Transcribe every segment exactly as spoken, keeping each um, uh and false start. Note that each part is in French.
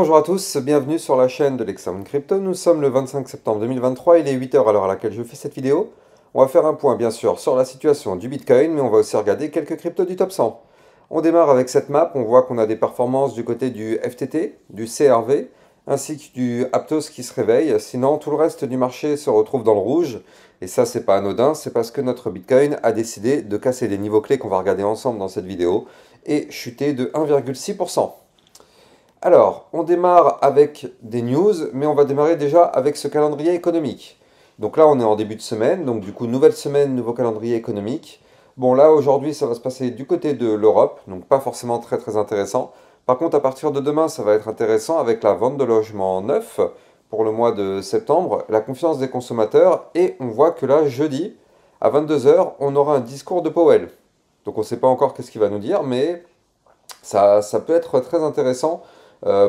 bonjour à tous, bienvenue sur la chaîne de Lexa Moon Crypto. Nous sommes le vingt-cinq septembre deux mille vingt-trois, il est huit heures à l'heure à laquelle je fais cette vidéo. On va faire un point bien sûr sur la situation du Bitcoin, mais on va aussi regarder quelques cryptos du top cent. On démarre avec cette map, on voit qu'on a des performances du côté du F T T, du C R V, ainsi que du Aptos qui se réveille. Sinon, tout le reste du marché se retrouve dans le rouge. Et ça, c'est pas anodin, c'est parce que notre Bitcoin a décidé de casser les niveaux clés qu'on va regarder ensemble dans cette vidéo et chuter de un virgule six pour cent. Alors, on démarre avec des news, mais on va démarrer déjà avec ce calendrier économique. Donc là, on est en début de semaine, donc du coup, nouvelle semaine, nouveau calendrier économique. Bon, là, aujourd'hui, ça va se passer du côté de l'Europe, donc pas forcément très très intéressant. Par contre, à partir de demain, ça va être intéressant avec la vente de logements neufs pour le mois de septembre, la confiance des consommateurs, et on voit que là, jeudi, à vingt-deux heures, on aura un discours de Powell. Donc on ne sait pas encore qu'est-ce qu'il va nous dire, mais ça, ça peut être très intéressant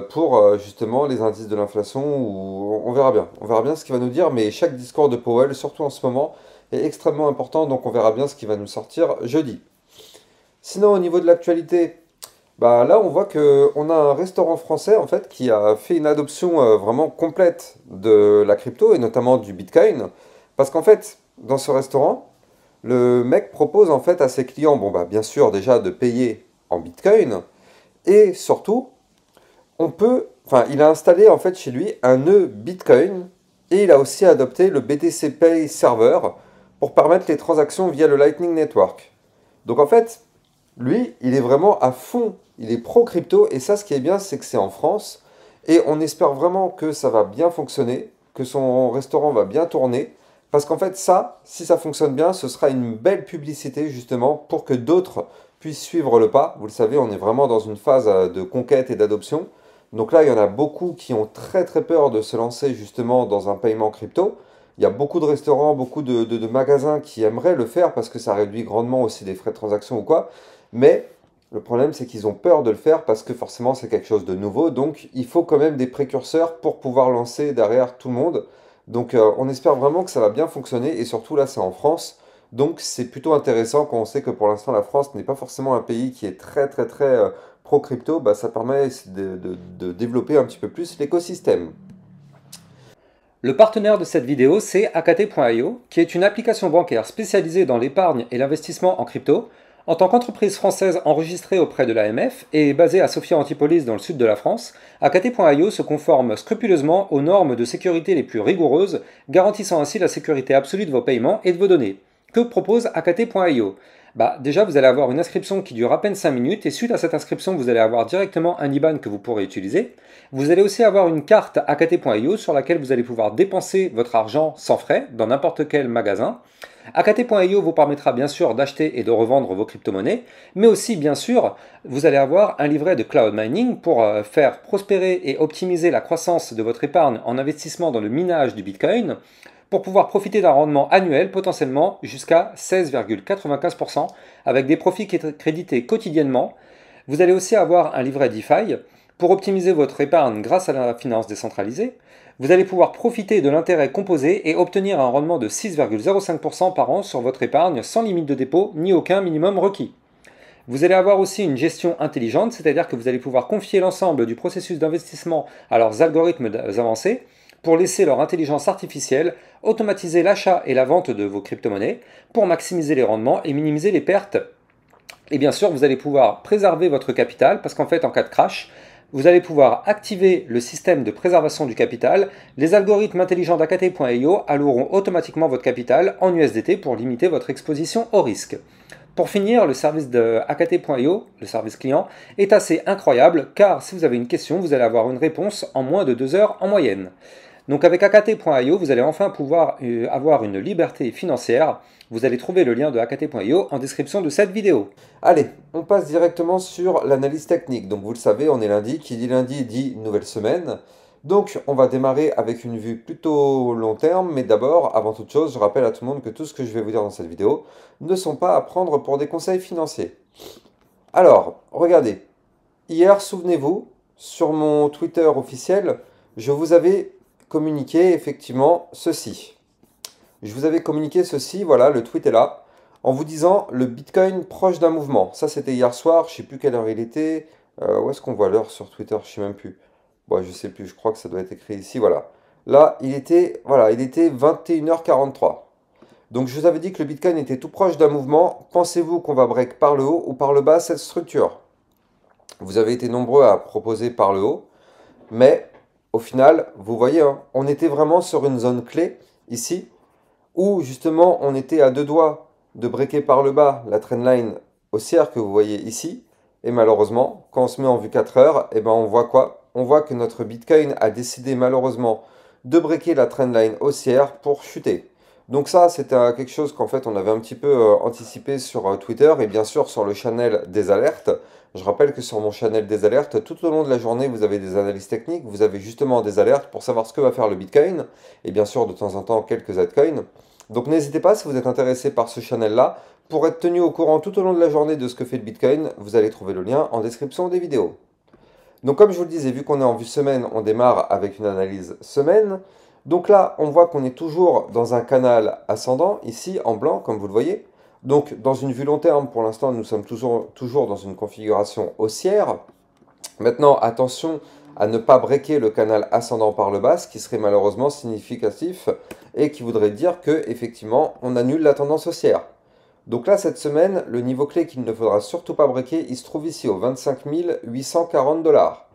pour justement les indices de l'inflation, où on verra bien. On verra bien ce qu'il va nous dire, mais chaque discours de Powell, surtout en ce moment, est extrêmement important, donc on verra bien ce qu'il va nous sortir jeudi. Sinon, au niveau de l'actualité, bah là on voit qu'on a un restaurant français en fait qui a fait une adoption vraiment complète de la crypto, et notamment du Bitcoin, parce qu'en fait, dans ce restaurant, le mec propose en fait à ses clients, bon bah bien sûr déjà de payer en Bitcoin, et surtout, on peut, enfin, il a installé en fait chez lui un nœud Bitcoin et il a aussi adopté le B T C Pay Server pour permettre les transactions via le Lightning Network. Donc en fait, lui, il est vraiment à fond, il est pro-crypto et ça, ce qui est bien, c'est que c'est en France et on espère vraiment que ça va bien fonctionner, que son restaurant va bien tourner parce qu'en fait, ça, si ça fonctionne bien, ce sera une belle publicité justement pour que d'autres puissent suivre le pas. Vous le savez, on est vraiment dans une phase de conquête et d'adoption. Donc là, il y en a beaucoup qui ont très très peur de se lancer justement dans un paiement crypto. Il y a beaucoup de restaurants, beaucoup de, de, de magasins qui aimeraient le faire parce que ça réduit grandement aussi des frais de transaction ou quoi. Mais le problème, c'est qu'ils ont peur de le faire parce que forcément, c'est quelque chose de nouveau. Donc, il faut quand même des précurseurs pour pouvoir lancer derrière tout le monde. Donc, euh, on espère vraiment que ça va bien fonctionner. Et surtout, là, c'est en France. Donc, c'est plutôt intéressant quand on sait que pour l'instant, la France n'est pas forcément un pays qui est très très très... Euh, pro-crypto, bah, ça permet de, de, de développer un petit peu plus l'écosystème. Le partenaire de cette vidéo, c'est A K T point i o, qui est une application bancaire spécialisée dans l'épargne et l'investissement en crypto, en tant qu'entreprise française enregistrée auprès de l'A M F et basée à Sophia Antipolis dans le sud de la France. A K T point i o se conforme scrupuleusement aux normes de sécurité les plus rigoureuses, garantissant ainsi la sécurité absolue de vos paiements et de vos données. Que propose A K T point i o ? Bah, déjà, vous allez avoir une inscription qui dure à peine cinq minutes, et suite à cette inscription, vous allez avoir directement un I B A N que vous pourrez utiliser. Vous allez aussi avoir une carte A K T point i o sur laquelle vous allez pouvoir dépenser votre argent sans frais dans n'importe quel magasin. A K T point i o vous permettra bien sûr d'acheter et de revendre vos crypto-monnaies, mais aussi bien sûr, vous allez avoir un livret de cloud mining pour faire prospérer et optimiser la croissance de votre épargne en investissement dans le minage du Bitcoin, pour pouvoir profiter d'un rendement annuel potentiellement jusqu'à seize virgule quatre-vingt-quinze pour cent avec des profits crédités quotidiennement. Vous allez aussi avoir un livret DeFi pour optimiser votre épargne grâce à la finance décentralisée. Vous allez pouvoir profiter de l'intérêt composé et obtenir un rendement de six virgule zéro cinq pour cent par an sur votre épargne sans limite de dépôt ni aucun minimum requis. Vous allez avoir aussi une gestion intelligente, c'est-à-dire que vous allez pouvoir confier l'ensemble du processus d'investissement à leurs algorithmes avancés pour laisser leur intelligence artificielle automatiser l'achat et la vente de vos crypto-monnaies pour maximiser les rendements et minimiser les pertes. Et bien sûr, vous allez pouvoir préserver votre capital parce qu'en fait, en cas de crash, vous allez pouvoir activer le système de préservation du capital. Les algorithmes intelligents d'A K T point i o alloueront automatiquement votre capital en U S D T pour limiter votre exposition au risque. Pour finir, le service de A K T point i o, le service client, est assez incroyable car si vous avez une question, vous allez avoir une réponse en moins de deux heures en moyenne. Donc avec A K T point i o, vous allez enfin pouvoir avoir une liberté financière. Vous allez trouver le lien de A K T point i o en description de cette vidéo. Allez, on passe directement sur l'analyse technique. Donc vous le savez, on est lundi. Qui dit lundi dit nouvelle semaine. Donc on va démarrer avec une vue plutôt long terme. Mais d'abord, avant toute chose, je rappelle à tout le monde que tout ce que je vais vous dire dans cette vidéo ne sont pas à prendre pour des conseils financiers. Alors, regardez. Hier, souvenez-vous, sur mon Twitter officiel, je vous avais... communiquer effectivement ceci. Je vous avais communiqué ceci, voilà, le tweet est là, en vous disant le Bitcoin proche d'un mouvement. Ça, c'était hier soir, je ne sais plus quelle heure il était. Euh, où est-ce qu'on voit l'heure sur Twitter? Je ne sais même plus. Bon, je sais plus, je crois que ça doit être écrit ici, voilà. Là, il était, voilà, il était vingt et une heures quarante-trois. Donc, je vous avais dit que le Bitcoin était tout proche d'un mouvement. Pensez-vous qu'on va break par le haut ou par le bas cette structure? Vous avez été nombreux à proposer par le haut. Mais, au final, vous voyez, hein, on était vraiment sur une zone clé, ici, où, justement, on était à deux doigts de breaker par le bas la trendline haussière que vous voyez ici. Et malheureusement, quand on se met en vue quatre heures, eh ben, on voit quoi? On voit que notre Bitcoin a décidé, malheureusement, de breaker la trendline haussière pour chuter. Donc ça, c'était quelque chose qu'en fait, on avait un petit peu euh, anticipé sur euh, Twitter et bien sûr sur le channel des alertes. Je rappelle que sur mon channel des alertes, tout au long de la journée, vous avez des analyses techniques, vous avez justement des alertes pour savoir ce que va faire le Bitcoin et bien sûr, de temps en temps, quelques altcoins. Donc n'hésitez pas, si vous êtes intéressé par ce channel-là, pour être tenu au courant tout au long de la journée de ce que fait le Bitcoin, vous allez trouver le lien en description des vidéos. Donc comme je vous le disais, vu qu'on est en vue semaine, on démarre avec une analyse semaine. Donc là, on voit qu'on est toujours dans un canal ascendant, ici en blanc, comme vous le voyez. Donc dans une vue long terme, pour l'instant, nous sommes toujours, toujours dans une configuration haussière. Maintenant, attention à ne pas breaker le canal ascendant par le bas, ce qui serait malheureusement significatif et qui voudrait dire qu'effectivement, on annule la tendance haussière. Donc là, cette semaine, le niveau clé qu'il ne faudra surtout pas breaker, il se trouve ici aux vingt-cinq mille huit cent quarante dollars.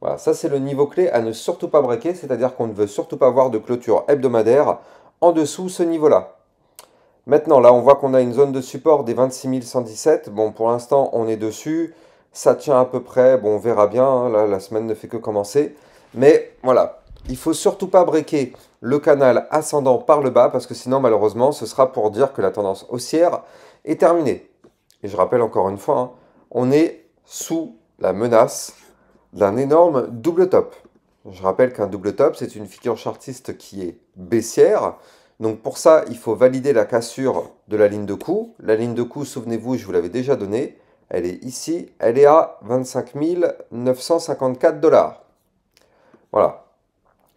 Voilà, ça c'est le niveau clé à ne surtout pas breaker, c'est-à-dire qu'on ne veut surtout pas voir de clôture hebdomadaire en dessous ce niveau-là. Maintenant, là, on voit qu'on a une zone de support des vingt-six mille cent dix-sept. Bon, pour l'instant, on est dessus. Ça tient à peu près. Bon, on verra bien. Hein, là, la semaine ne fait que commencer. Mais voilà, il ne faut surtout pas breaker le canal ascendant par le bas parce que sinon, malheureusement, ce sera pour dire que la tendance haussière est terminée. Et je rappelle encore une fois, hein, on est sous la menace d'un énorme double top. Je rappelle qu'un double top, c'est une figure chartiste qui est baissière. Donc pour ça, il faut valider la cassure de la ligne de coup. La ligne de coup, souvenez-vous, je vous l'avais déjà donnée. Elle est ici, elle est à vingt-cinq mille neuf cent cinquante-quatre dollars. Voilà.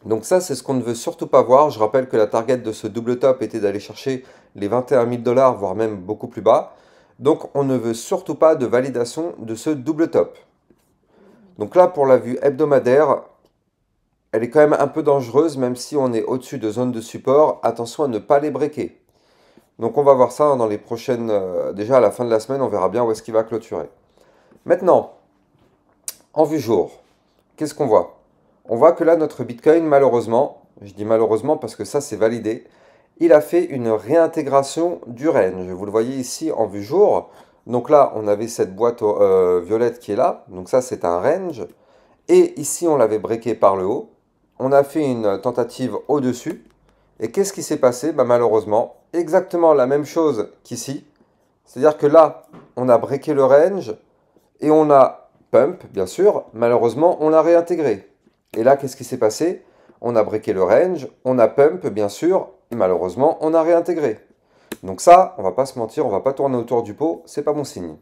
Donc ça, c'est ce qu'on ne veut surtout pas voir. Je rappelle que la target de ce double top était d'aller chercher les vingt et un mille dollars, voire même beaucoup plus bas. Donc on ne veut surtout pas de validation de ce double top. Donc là, pour la vue hebdomadaire, elle est quand même un peu dangereuse, même si on est au-dessus de zones de support. Attention à ne pas les breaker. Donc on va voir ça dans les prochaines... Déjà, à la fin de la semaine, on verra bien où est-ce qu'il va clôturer. Maintenant, en vue jour, qu'est-ce qu'on voit? On voit que là, notre Bitcoin, malheureusement, je dis malheureusement parce que ça, c'est validé, il a fait une réintégration du range. Vous le voyez ici en vue jour. Donc là, on avait cette boîte euh, violette qui est là. Donc ça, c'est un range. Et ici, on l'avait breaké par le haut. On a fait une tentative au-dessus. Et qu'est-ce qui s'est passé? Bah, malheureusement, exactement la même chose qu'ici. C'est-à-dire que là, on a breaké le range. Et on a pump, bien sûr. Malheureusement, on l'a réintégré. Et là, qu'est-ce qui s'est passé? On a breaké le range. On a pump, bien sûr. Et malheureusement, on a réintégré. Donc ça, on va pas se mentir, on va pas tourner autour du pot, c'est pas bon signe.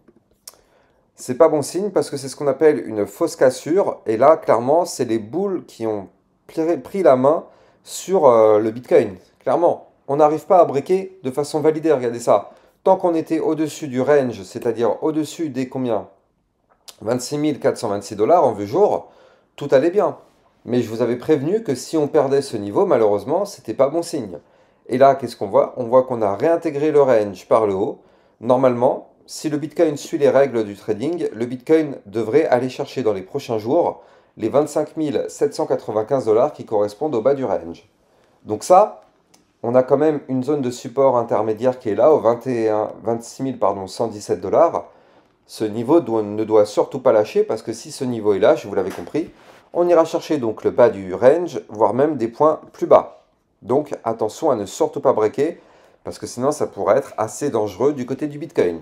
C'est pas bon signe parce que c'est ce qu'on appelle une fausse cassure. Et là, clairement, c'est les boules qui ont pris la main sur euh, le Bitcoin. Clairement, on n'arrive pas à breaker de façon validée, regardez ça. Tant qu'on était au-dessus du range, c'est-à-dire au-dessus des combien, vingt-six mille quatre cent vingt-six dollars en vue jour, tout allait bien. Mais je vous avais prévenu que si on perdait ce niveau, malheureusement, c'était pas bon signe. Et là, qu'est-ce qu'on voit? On voit qu'on a réintégré le range par le haut. Normalement, si le Bitcoin suit les règles du trading, le Bitcoin devrait aller chercher dans les prochains jours les vingt-cinq mille sept cent quatre-vingt-quinze dollars qui correspondent au bas du range. Donc ça, on a quand même une zone de support intermédiaire qui est là, au vingt-six mille cent dix-sept dollars. Ce niveau ne doit surtout pas lâcher parce que si ce niveau est là, je vous l'avais compris, on ira chercher donc le bas du range, voire même des points plus bas. Donc attention à ne surtout pas breaker, parce que sinon ça pourrait être assez dangereux du côté du Bitcoin.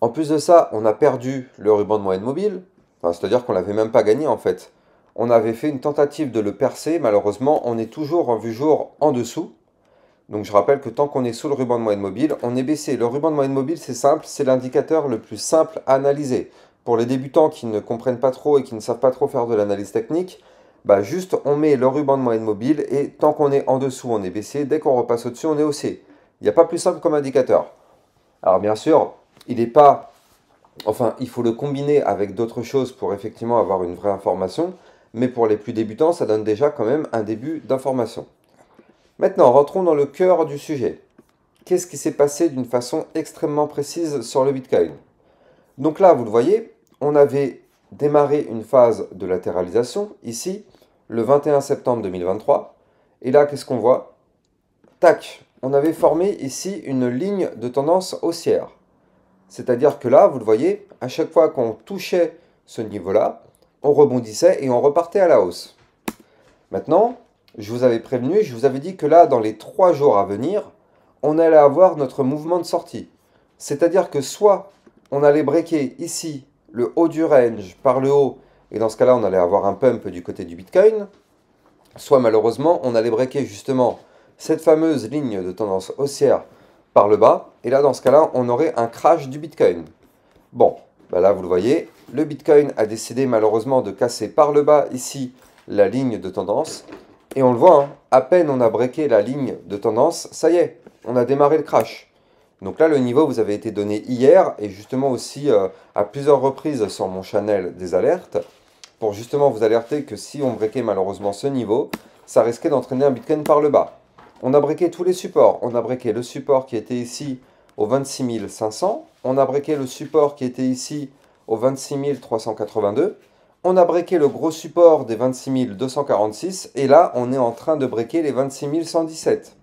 En plus de ça, on a perdu le ruban de moyenne mobile, enfin, c'est-à-dire qu'on ne l'avait même pas gagné en fait. On avait fait une tentative de le percer, malheureusement on est toujours en vue jour en dessous. Donc je rappelle que tant qu'on est sous le ruban de moyenne mobile, on est baissé. Le ruban de moyenne mobile c'est simple, c'est l'indicateur le plus simple à analyser. Pour les débutants qui ne comprennent pas trop et qui ne savent pas trop faire de l'analyse technique, bah juste on met le ruban de moyenne mobile et tant qu'on est en dessous on est baissier, dès qu'on repasse au-dessus on est haussier. Il n'y a pas plus simple comme indicateur. Alors bien sûr, il n'est pas, enfin il faut le combiner avec d'autres choses pour effectivement avoir une vraie information, mais pour les plus débutants, ça donne déjà quand même un début d'information. Maintenant, rentrons dans le cœur du sujet. Qu'est-ce qui s'est passé d'une façon extrêmement précise sur le Bitcoin? Donc là, vous le voyez, on avait démarré une phase de latéralisation, ici, le vingt et un septembre deux mille vingt-trois. Et là, qu'est-ce qu'on voit? Tac, on avait formé ici une ligne de tendance haussière. C'est-à-dire que là, vous le voyez, à chaque fois qu'on touchait ce niveau-là, on rebondissait et on repartait à la hausse. Maintenant, je vous avais prévenu, je vous avais dit que là, dans les trois jours à venir, on allait avoir notre mouvement de sortie. C'est-à-dire que soit on allait breaker ici le haut du range par le haut, et dans ce cas-là, on allait avoir un pump du côté du Bitcoin, soit malheureusement, on allait breaker justement cette fameuse ligne de tendance haussière par le bas, et là, dans ce cas-là, on aurait un crash du Bitcoin. Bon, ben là, vous le voyez, le Bitcoin a décidé malheureusement de casser par le bas ici la ligne de tendance, et on le voit, hein, à peine on a breaké la ligne de tendance, ça y est, on a démarré le crash. Donc là, le niveau vous avait été donné hier, et justement aussi euh, à plusieurs reprises sur mon channel des alertes, pour justement vous alerter que si on breakait malheureusement ce niveau, ça risquait d'entraîner un Bitcoin par le bas. On a breaké tous les supports. On a breaké le support qui était ici au vingt-six mille cinq cents. On a breaké le support qui était ici au vingt-six mille trois cent quatre-vingt-deux. On a breaké le gros support des vingt-six mille deux cent quarante-six. Et là, on est en train de breaker les vingt-six mille cent dix-sept.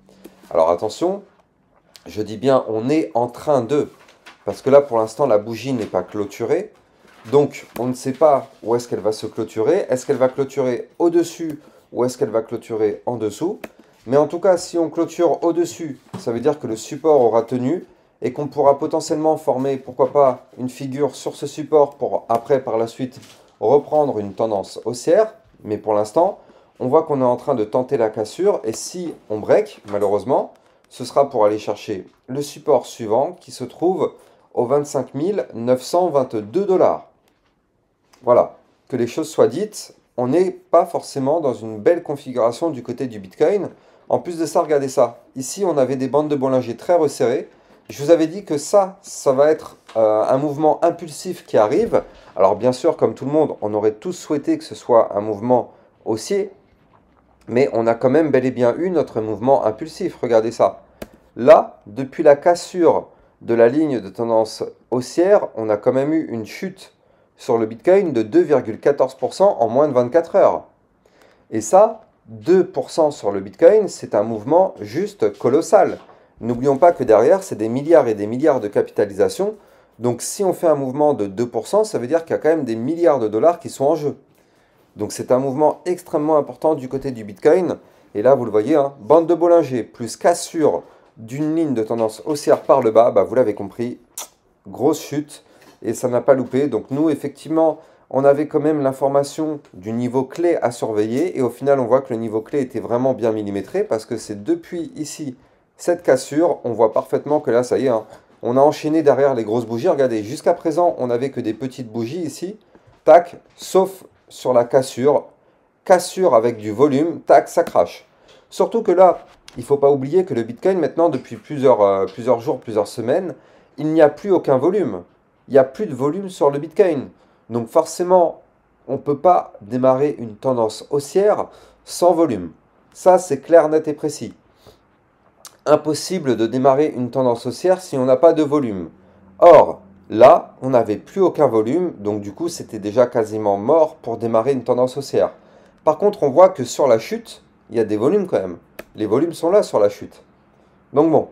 Alors attention, je dis bien on est en train de, parce que là, pour l'instant, la bougie n'est pas clôturée. Donc, on ne sait pas où est-ce qu'elle va se clôturer. Est-ce qu'elle va clôturer au-dessus ou est-ce qu'elle va clôturer en dessous? Mais en tout cas, si on clôture au-dessus, ça veut dire que le support aura tenu et qu'on pourra potentiellement former, pourquoi pas, une figure sur ce support pour après, par la suite, reprendre une tendance haussière. Mais pour l'instant, on voit qu'on est en train de tenter la cassure. Et si on break, malheureusement, ce sera pour aller chercher le support suivant qui se trouve aux vingt-cinq mille neuf cent vingt-deux dollars. Voilà, que les choses soient dites, on n'est pas forcément dans une belle configuration du côté du Bitcoin. En plus de ça, regardez ça. Ici, on avait des bandes de Bollinger très resserrées. Je vous avais dit que ça, ça va être euh, un mouvement impulsif qui arrive. Alors bien sûr, comme tout le monde, on aurait tous souhaité que ce soit un mouvement haussier, mais on a quand même bel et bien eu notre mouvement impulsif. Regardez ça. Là, depuis la cassure de la ligne de tendance haussière, on a quand même eu une chute sur le Bitcoin de deux virgule quatorze pour cent en moins de vingt-quatre heures. Et ça, deux pour cent sur le Bitcoin, c'est un mouvement juste colossal. N'oublions pas que derrière, c'est des milliards et des milliards de capitalisation. Donc si on fait un mouvement de deux pour cent, ça veut dire qu'il y a quand même des milliards de dollars qui sont en jeu. Donc c'est un mouvement extrêmement important du côté du Bitcoin. Et là, vous le voyez, hein, bande de Bollinger plus cassure d'une ligne de tendance haussière par le bas, bah, vous l'avez compris, grosse chute. Et ça n'a pas loupé. Donc nous, effectivement, on avait quand même l'information du niveau clé à surveiller. Et au final, on voit que le niveau clé était vraiment bien millimétré parce que c'est depuis ici, cette cassure, on voit parfaitement que là, ça y est, hein, on a enchaîné derrière les grosses bougies. Regardez, jusqu'à présent, on n'avait que des petites bougies ici. Tac, sauf sur la cassure. Cassure avec du volume. Tac, ça crache. Surtout que là, il ne faut pas oublier que le Bitcoin, maintenant, depuis plusieurs, euh, plusieurs jours, plusieurs semaines, il n'y a plus aucun volume. Il n'y a plus de volume sur le Bitcoin. Donc forcément, on ne peut pas démarrer une tendance haussière sans volume. Ça, c'est clair, net et précis. Impossible de démarrer une tendance haussière si on n'a pas de volume. Or, là, on n'avait plus aucun volume, donc du coup, c'était déjà quasiment mort pour démarrer une tendance haussière. Par contre, on voit que sur la chute, il y a des volumes quand même. Les volumes sont là sur la chute. Donc bon,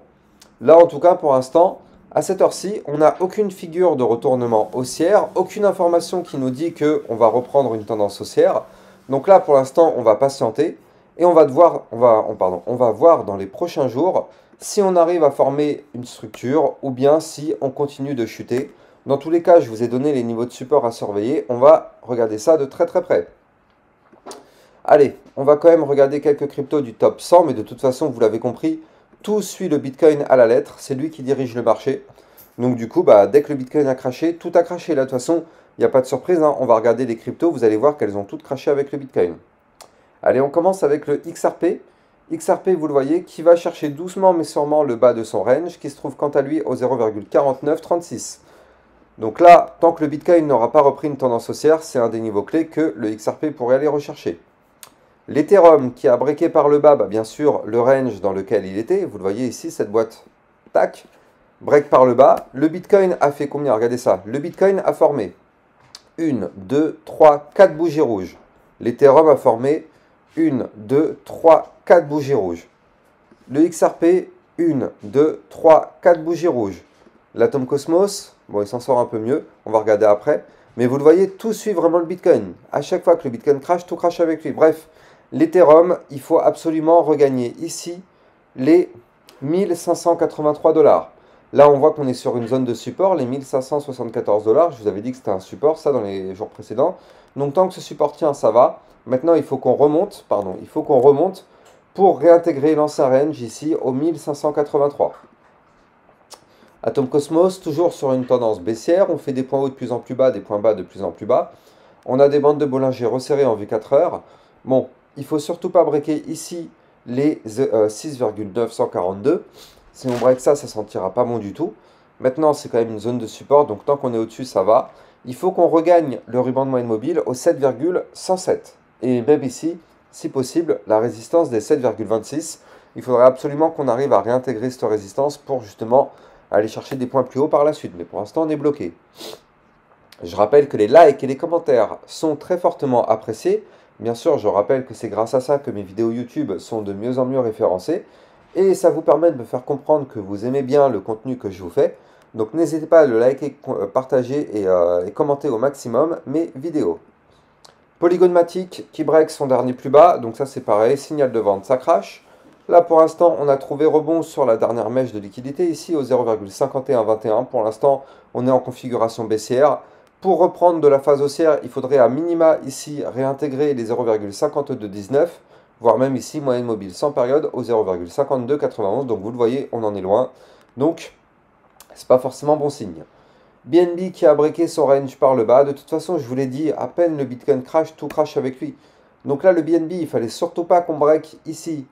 là en tout cas, pour l'instant, à cette heure-ci, on n'a aucune figure de retournement haussière, aucune information qui nous dit qu'on va reprendre une tendance haussière. Donc là, pour l'instant, on va patienter et on va, devoir, on, va, on, pardon, on va voir dans les prochains jours si on arrive à former une structure ou bien si on continue de chuter. Dans tous les cas, je vous ai donné les niveaux de support à surveiller. On va regarder ça de très très près. Allez, on va quand même regarder quelques cryptos du top cent, mais de toute façon, vous l'avez compris, tout suit le Bitcoin à la lettre, c'est lui qui dirige le marché. Donc du coup, bah, dès que le Bitcoin a craché, tout a craché. Là, de toute façon, il n'y a pas de surprise, hein. On va regarder les cryptos, vous allez voir qu'elles ont toutes craché avec le Bitcoin. Allez, on commence avec le X R P. X R P, vous le voyez, qui va chercher doucement mais sûrement le bas de son range, qui se trouve quant à lui au zéro virgule quarante-neuf trente-six. Donc là, tant que le Bitcoin n'aura pas repris une tendance haussière, c'est un des niveaux clés que le X R P pourrait aller rechercher. L'Ethereum qui a breaké par le bas, bah bien sûr, le range dans lequel il était. Vous le voyez ici, cette boîte, tac, break par le bas. Le Bitcoin a fait combien? Regardez ça. Le Bitcoin a formé une, deux, trois, quatre bougies rouges. L'Ethereum a formé une, deux, trois, quatre bougies rouges. Le X R P, une, deux, trois, quatre bougies rouges. L'Atom Cosmos, bon, il s'en sort un peu mieux, on va regarder après. Mais vous le voyez, tout suit vraiment le Bitcoin. À chaque fois que le Bitcoin crash, tout crash avec lui. Bref, l'Ethereum, il faut absolument regagner ici les mille cinq cent quatre-vingt-trois dollars. Là, on voit qu'on est sur une zone de support, les mille cinq cent soixante-quatorze dollars. Je vous avais dit que c'était un support, ça, dans les jours précédents. Donc, tant que ce support tient, ça va. Maintenant, il faut qu'on remonte, pardon, il faut qu'on remonte pour réintégrer l'ancien range ici au mille cinq cent quatre-vingt-trois. Atom Cosmos, toujours sur une tendance baissière. On fait des points hauts de plus en plus bas, des points bas de plus en plus bas. On a des bandes de Bollinger resserrées en vue quatre heures. Bon, il ne faut surtout pas breaker ici les euh, six virgule neuf cent quarante-deux. Si on break ça, ça ne sentira pas bon du tout. Maintenant, c'est quand même une zone de support, donc tant qu'on est au-dessus, ça va. Il faut qu'on regagne le ruban de moyenne mobile au sept virgule cent sept. Et même ici, si possible, la résistance des sept virgule vingt-six. Il faudrait absolument qu'on arrive à réintégrer cette résistance pour justement aller chercher des points plus hauts par la suite. Mais pour l'instant, on est bloqué. Je rappelle que les likes et les commentaires sont très fortement appréciés. Bien sûr, je rappelle que c'est grâce à ça que mes vidéos YouTube sont de mieux en mieux référencées. Et ça vous permet de me faire comprendre que vous aimez bien le contenu que je vous fais. Donc n'hésitez pas à le liker, partager et, euh, et commenter au maximum mes vidéos. Polygon Matic qui break son dernier plus bas. Donc ça c'est pareil, signal de vente, ça crache. Là pour l'instant on a trouvé rebond sur la dernière mèche de liquidité. Ici au zéro virgule cinquante et un vingt et un. Pour l'instant on est en configuration baissière. Pour reprendre de la phase haussière, il faudrait à minima ici réintégrer les zéro virgule cinquante-deux dix-neuf. Voire même ici, moyenne mobile sans période au zéro virgule cinquante-deux quatre-vingt-onze. Donc vous le voyez, on en est loin. Donc, c'est pas forcément bon signe. B N B qui a breaké son range par le bas. De toute façon, je vous l'ai dit, à peine le Bitcoin crash, tout crash avec lui. Donc là, le B N B, il fallait surtout pas qu'on break ici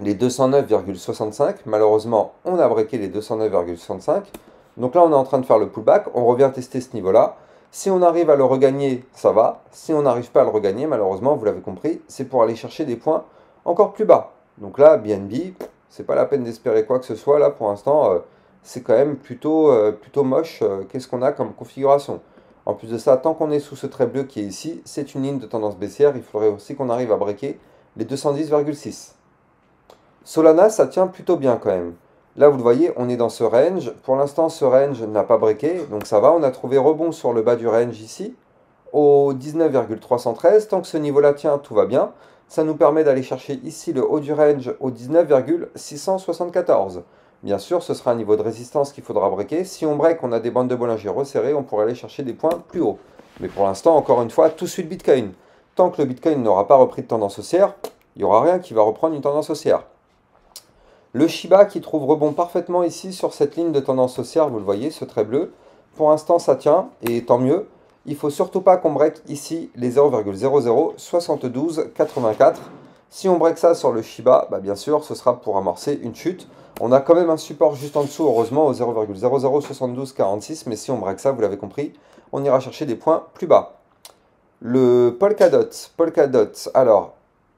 les deux cent neuf virgule soixante-cinq. Malheureusement, on a breaké les deux cent neuf virgule soixante-cinq. Donc là, on est en train de faire le pullback. On revient tester ce niveau-là. Si on arrive à le regagner, ça va. Si on n'arrive pas à le regagner, malheureusement, vous l'avez compris, c'est pour aller chercher des points encore plus bas. Donc là, B N B, c'est pas la peine d'espérer quoi que ce soit. Là, pour l'instant, euh, c'est quand même plutôt, euh, plutôt moche. Euh, Qu'est-ce qu'on a comme configuration? En plus de ça, tant qu'on est sous ce trait bleu qui est ici, c'est une ligne de tendance baissière. Il faudrait aussi qu'on arrive à breaker les deux cent dix virgule six. Solana, ça tient plutôt bien quand même. Là, vous le voyez, on est dans ce range. Pour l'instant, ce range n'a pas breaké, donc ça va. On a trouvé rebond sur le bas du range ici, au dix-neuf virgule trois cent treize. Tant que ce niveau-là tient, tout va bien. Ça nous permet d'aller chercher ici le haut du range au dix-neuf virgule six cent soixante-quatorze. Bien sûr, ce sera un niveau de résistance qu'il faudra breaker. Si on break, on a des bandes de Bollinger resserrées, on pourrait aller chercher des points plus hauts. Mais pour l'instant, encore une fois, tout suit le Bitcoin. Tant que le Bitcoin n'aura pas repris de tendance haussière, il n'y aura rien qui va reprendre une tendance haussière. Le Shiba qui trouve rebond parfaitement ici sur cette ligne de tendance haussière, vous le voyez, ce trait bleu. Pour l'instant, ça tient, et tant mieux. Il ne faut surtout pas qu'on break ici les zéro virgule zéro zéro soixante-douze quatre-vingt-quatre. Si on break ça sur le Shiba, bah bien sûr, ce sera pour amorcer une chute. On a quand même un support juste en dessous, heureusement, au zéro virgule zéro zéro soixante-douze quarante-six. Mais si on break ça, vous l'avez compris, on ira chercher des points plus bas. Le Polkadot, Polkadot, alors...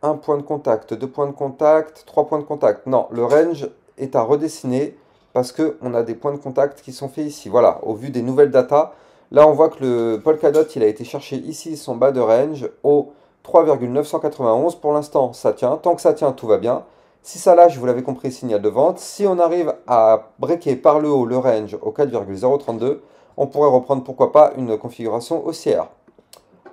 un point de contact, deux points de contact, trois points de contact. Non, le range est à redessiner parce qu'on a des points de contact qui sont faits ici. Voilà, au vu des nouvelles datas, là on voit que le Polkadot, il a été chercher ici son bas de range au trois virgule neuf cent quatre-vingt-onze. Pour l'instant, ça tient. Tant que ça tient, tout va bien. Si ça lâche, vous l'avez compris, signal de vente. Si on arrive à breaker par le haut le range au quatre virgule zéro trente-deux, on pourrait reprendre, pourquoi pas, une configuration haussière.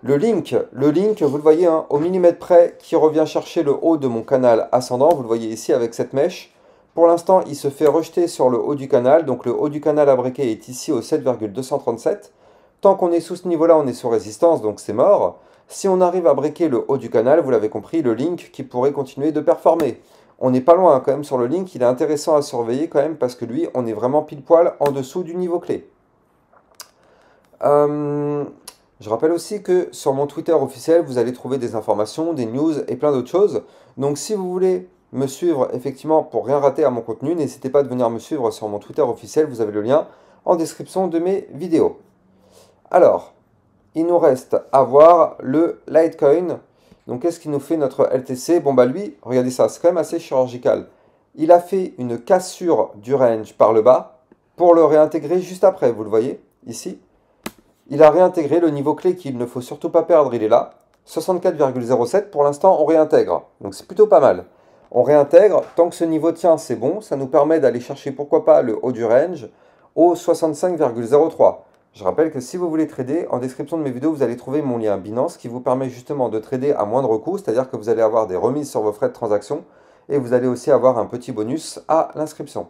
Le link, le link, vous le voyez, hein, au millimètre près, qui revient chercher le haut de mon canal ascendant. Vous le voyez ici avec cette mèche. Pour l'instant, il se fait rejeter sur le haut du canal. Donc, le haut du canal à breaker est ici au sept virgule deux cent trente-sept. Tant qu'on est sous ce niveau-là, on est sous résistance, donc c'est mort. Si on arrive à breaker le haut du canal, vous l'avez compris, le link qui pourrait continuer de performer. On n'est pas loin hein, quand même sur le link. Il est intéressant à surveiller quand même parce que lui, on est vraiment pile poil en dessous du niveau clé. Euh... Je rappelle aussi que sur mon Twitter officiel, vous allez trouver des informations, des news et plein d'autres choses. Donc si vous voulez me suivre effectivement pour rien rater à mon contenu, n'hésitez pas à venir me suivre sur mon Twitter officiel, vous avez le lien en description de mes vidéos. Alors, il nous reste à voir le Litecoin. Donc, qu'est-ce qui nous fait notre L T C? Bon, bah lui, regardez ça, c'est quand même assez chirurgical. Il a fait une cassure du range par le bas pour le réintégrer juste après. Vous le voyez ici. Il a réintégré le niveau clé qu'il ne faut surtout pas perdre. Il est là, soixante-quatre virgule zéro sept. Pour l'instant, on réintègre. Donc, c'est plutôt pas mal. On réintègre. Tant que ce niveau tient, c'est bon. Ça nous permet d'aller chercher, pourquoi pas, le haut du range au soixante-cinq virgule zéro trois. Je rappelle que si vous voulez trader, en description de mes vidéos, vous allez trouver mon lien Binance qui vous permet justement de trader à moindre coût, c'est-à-dire que vous allez avoir des remises sur vos frais de transaction et vous allez aussi avoir un petit bonus à l'inscription.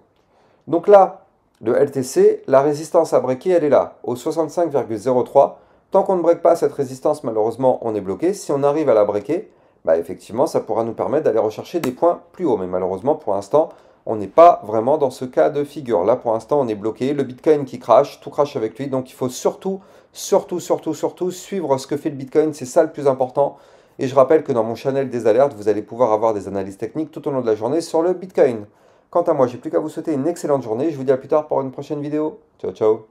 Donc là, le L T C, la résistance à breaker, elle est là, au soixante-cinq virgule zéro trois. Tant qu'on ne break pas cette résistance, malheureusement, on est bloqué. Si on arrive à la breaker, bah effectivement, ça pourra nous permettre d'aller rechercher des points plus hauts. Mais malheureusement, pour l'instant, on n'est pas vraiment dans ce cas de figure. Là, pour l'instant, on est bloqué. Le Bitcoin qui crache, tout crache avec lui. Donc, il faut surtout, surtout, surtout, surtout suivre ce que fait le Bitcoin. C'est ça le plus important. Et je rappelle que dans mon channel des alertes, vous allez pouvoir avoir des analyses techniques tout au long de la journée sur le Bitcoin. Quant à moi, j'ai plus qu'à vous souhaiter une excellente journée. Je vous dis à plus tard pour une prochaine vidéo. Ciao, ciao.